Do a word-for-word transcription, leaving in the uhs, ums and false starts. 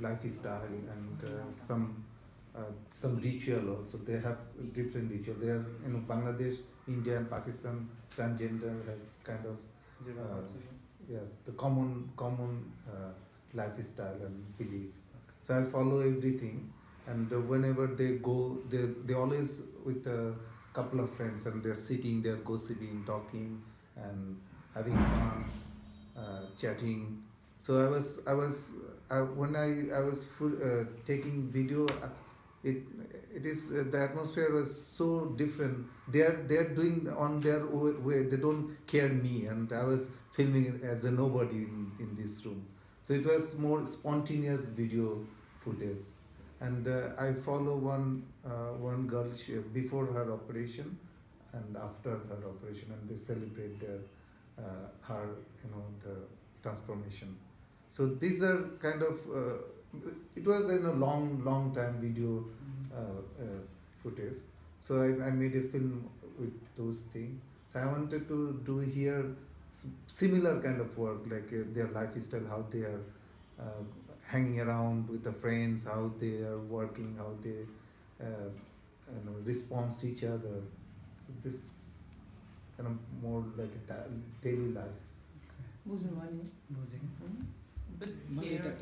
lifestyle and uh, some uh, some ritual also. They have different ritual. They are, you know, Bangladesh, India, and Pakistan, transgender has kind of uh, yeah the common common uh, lifestyle and belief. So I follow everything, and uh, whenever they go, they they always with a couple of friends, and they're sitting, they're gossiping, talking, and having fun, uh, chatting. So I was, I was, I, when I I was full, uh, taking video, it it is uh, the atmosphere was so different. They're they're doing on their way. They don't care me, and I was filming as a nobody in, in this room. So it was more spontaneous video footage, and uh, I follow one uh, one girl she, before her operation and after her operation, and they celebrate their uh, her you know the transformation. So these are kind of, uh, it was in a long, long time video uh, uh, footage. So I, I made a film with those things. So I wanted to do here similar kind of work, like uh, their lifestyle, how they are uh, hanging around with the friends, how they are working, how they uh, you know, respond to each other. So this kind of more like a daily life. But here